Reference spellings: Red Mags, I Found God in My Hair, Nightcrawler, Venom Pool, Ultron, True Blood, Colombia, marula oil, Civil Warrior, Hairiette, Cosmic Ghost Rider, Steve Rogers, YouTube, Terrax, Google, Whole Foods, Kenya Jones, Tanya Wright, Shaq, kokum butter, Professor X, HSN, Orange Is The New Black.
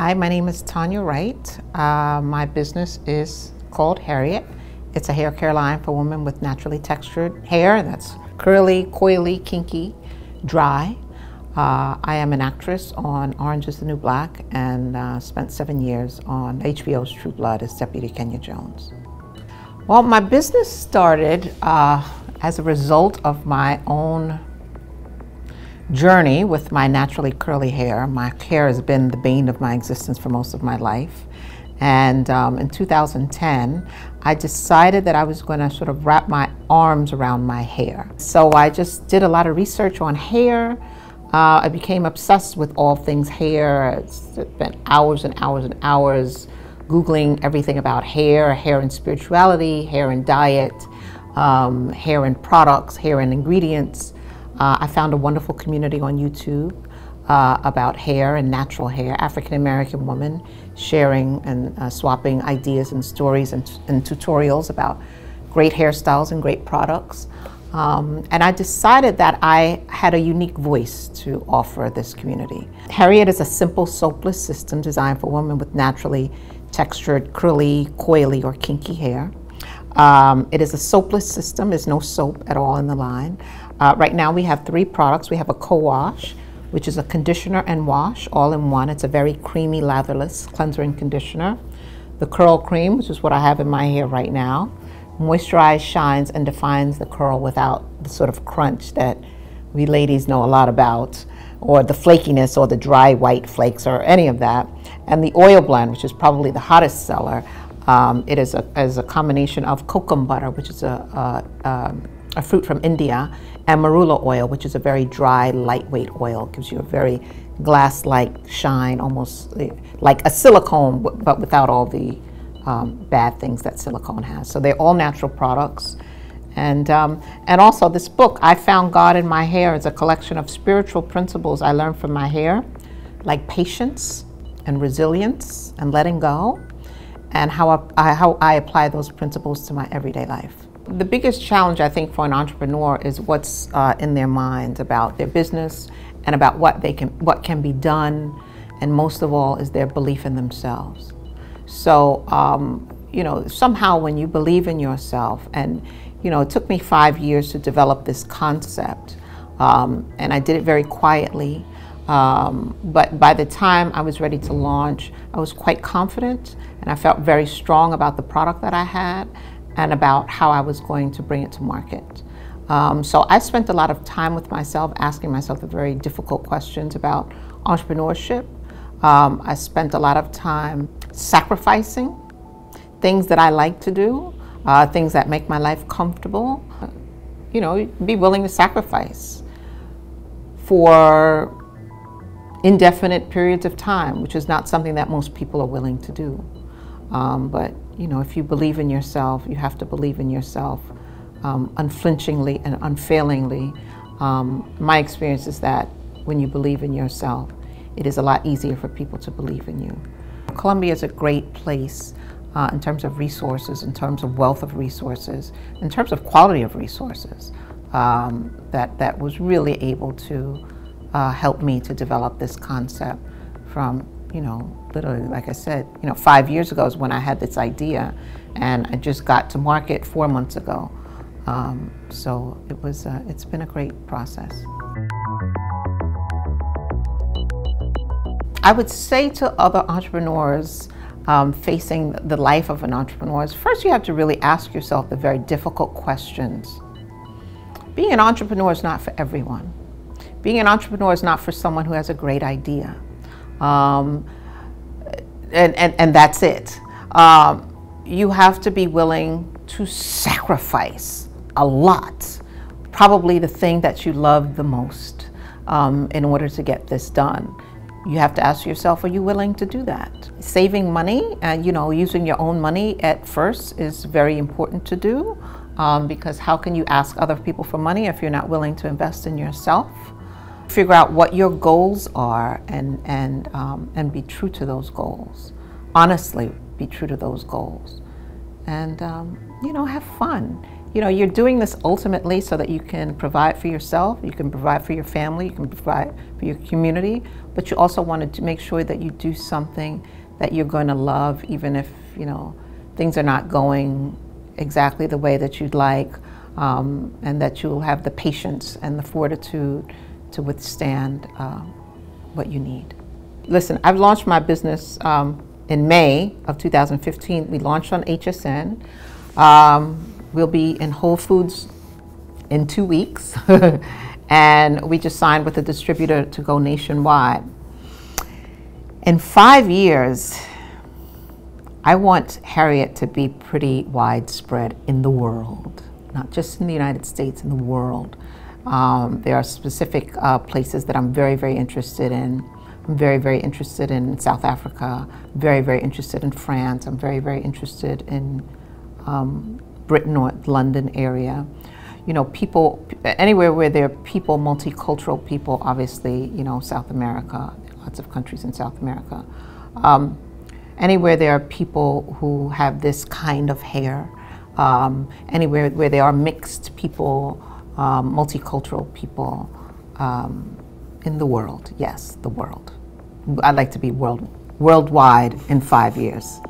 Hi, my name is Tanya Wright. My business is called Hairiette. It's a hair care line for women with naturally textured hair that's curly, coily, kinky, dry. I am an actress on Orange Is The New Black and spent 7 years on HBO's True Blood as Deputy Kenya Jones. Well, my business started as a result of my own journey with my naturally curly hair. My hair has been the bane of my existence for most of my life. And in 2010, I decided that I was going to sort of wrap my arms around my hair. So I just did a lot of research on hair. I became obsessed with all things hair. I spent hours and hours and hours Googling everything about hair, hair and spirituality, hair and diet, hair and products, hair and ingredients. I found a wonderful community on YouTube about hair and natural hair, African-American women sharing and swapping ideas and stories and tutorials about great hairstyles and great products. And I decided that I had a unique voice to offer this community. Hairiette is a simple soapless system designed for women with naturally textured, curly, coily, or kinky hair. It is a soapless system. There's no soap at all in the line. Right now we have 3 products. We have a co-wash, which is a conditioner and wash all in one. It's a very creamy, latherless cleanser and conditioner. The curl cream, which is what I have in my hair right now, moisturizes, shines, and defines the curl without the sort of crunch that we ladies know a lot about, or the flakiness or the dry white flakes or any of that. And the oil blend, which is probably the hottest seller. It is a combination of kokum butter, which is a fruit from India, and marula oil, which is a very dry, lightweight oil. It gives you a very glass-like shine, almost like a silicone, but without all the bad things that silicone has. So they're all natural products. And also this book, I Found God in My Hair, is a collection of spiritual principles I learned from my hair, like patience and resilience and letting go, and how I apply those principles to my everyday life. The biggest challenge, I think, for an entrepreneur is what's in their minds about their business and about what can be done, and most of all is their belief in themselves. So, you know, somehow when you believe in yourself, and, you know, it took me 5 years to develop this concept, and I did it very quietly. But by the time I was ready to launch, I was quite confident, and I felt very strong about the product that I had and about how I was going to bring it to market. So I spent a lot of time with myself, asking myself the very difficult questions about entrepreneurship. I spent a lot of time sacrificing things that I like to do, things that make my life comfortable. You know, be willing to sacrifice for indefinite periods of time, which is not something that most people are willing to do. But, you know, if you believe in yourself, you have to believe in yourself unflinchingly and unfailingly. My experience is that when you believe in yourself, it is a lot easier for people to believe in you. Colombia is a great place in terms of resources, in terms of wealth of resources, in terms of quality of resources, that was really able to help me to develop this concept from, you know, literally, like I said, you know, 5 years ago is when I had this idea, and I just got to market 4 months ago. So it was, it's been a great process. I would say to other entrepreneurs facing the life of an entrepreneur is, first you have to really ask yourself the very difficult questions. Being an entrepreneur is not for everyone. Being an entrepreneur is not for someone who has a great idea, and that's it. You have to be willing to sacrifice a lot, probably the thing that you love the most, in order to get this done. You have to ask yourself, are you willing to do that? Saving money, and you know, using your own money at first is very important to do, because how can you ask other people for money if you're not willing to invest in yourself? Figure out what your goals are, and be true to those goals. Honestly, be true to those goals, and you know, have fun. You know, you're doing this ultimately so that you can provide for yourself, you can provide for your family, you can provide for your community, but you also want to make sure that you do something that you're going to love, even if, you know, things are not going exactly the way that you'd like, and that you'll have the patience and the fortitude to withstand what you need. Listen, I've launched my business in May of 2015. We launched on HSN. We'll be in Whole Foods in 2 weeks. And we just signed with a distributor to go nationwide. In 5 years, I want Hairiette to be pretty widespread in the world, not just in the United States, in the world. There are specific places that I'm very, very interested in. I'm very, very interested in South Africa. I'm very, very interested in France. I'm very, very interested in Britain or London area. You know, people, anywhere where there are people, multicultural people, obviously, you know, South America, lots of countries in South America. Anywhere there are people who have this kind of hair, anywhere where there are mixed people, multicultural people in the world, yes, the world. I'd like to be worldwide in 5 years.